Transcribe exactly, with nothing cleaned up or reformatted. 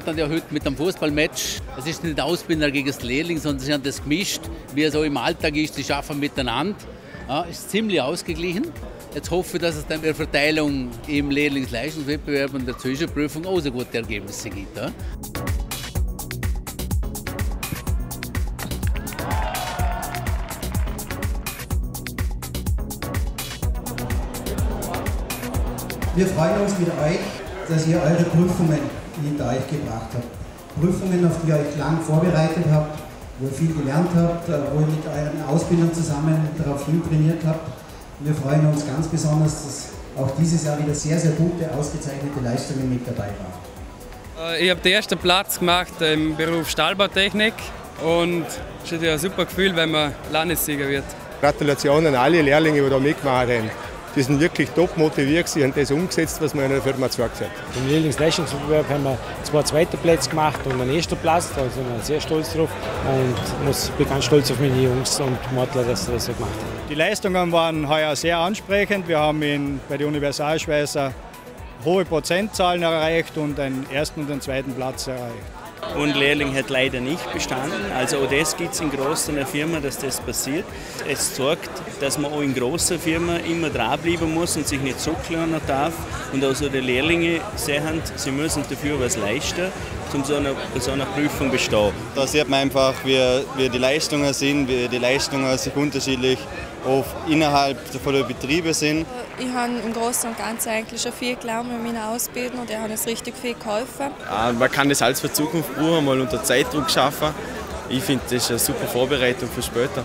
Partner, der heute mit dem Fußballmatch, es ist nicht Ausbilder gegen das Lehrling, sondern sie haben das gemischt, wie es auch im Alltag ist, sie schaffen miteinander. Ja, ist ziemlich ausgeglichen. Jetzt hoffe ich, dass es dann bei der Verteilung im Lehrlingsleistungswettbewerb und der Zwischenprüfung auch so gute Ergebnisse gibt. Ja. Wir freuen uns mit euch, dass ihr eure Prüfungen hinter euch gebracht habt. Prüfungen, auf die ihr euch lang vorbereitet habt, wo ihr viel gelernt habt, wo ihr mit euren Ausbildern zusammen darauf hin trainiert habt. Wir freuen uns ganz besonders, dass auch dieses Jahr wieder sehr, sehr gute, ausgezeichnete Leistungen mit dabei waren. Ich habe den ersten Platz gemacht im Beruf Stahlbautechnik und es ist ein super Gefühl, wenn man Landessieger wird. Gratulation an alle Lehrlinge, die da mitgemacht haben. Die sind wirklich top motiviert und haben das umgesetzt, was man in der Firma gesagt hat. Im Lehrlingsleistungswettbewerb haben wir zwei zweite Plätze gemacht und einen ersten Platz. Da sind wir sehr stolz drauf und ich bin ganz stolz auf meine Jungs und Mädchen, dass sie das so gemacht haben. Die Leistungen waren heuer sehr ansprechend. Wir haben in, bei den Universalschweißer hohe Prozentzahlen erreicht und einen ersten und einen zweiten Platz erreicht. Und Lehrling hat leider nicht bestanden. Also auch das gibt es in großen Firmen, dass das passiert. Es zeigt, dass man auch in großen Firmen immer dranbleiben muss und sich nicht zurücklernen darf. Und auch so die Lehrlinge sehen, sie müssen dafür was leisten, um so eine, so eine Prüfung bestehen. Da sieht man einfach, wie, wie die Leistungen sind, wie die Leistungen sich unterschiedlich auch innerhalb der Betriebe sind. Ich habe im Großen und Ganzen eigentlich schon viel gelernt mit meiner Ausbildung und ich habe es richtig viel geholfen. Ja, man kann das alles für die Zukunft brauchen, mal unter Zeitdruck schaffen. Ich finde, das ist eine super Vorbereitung für später.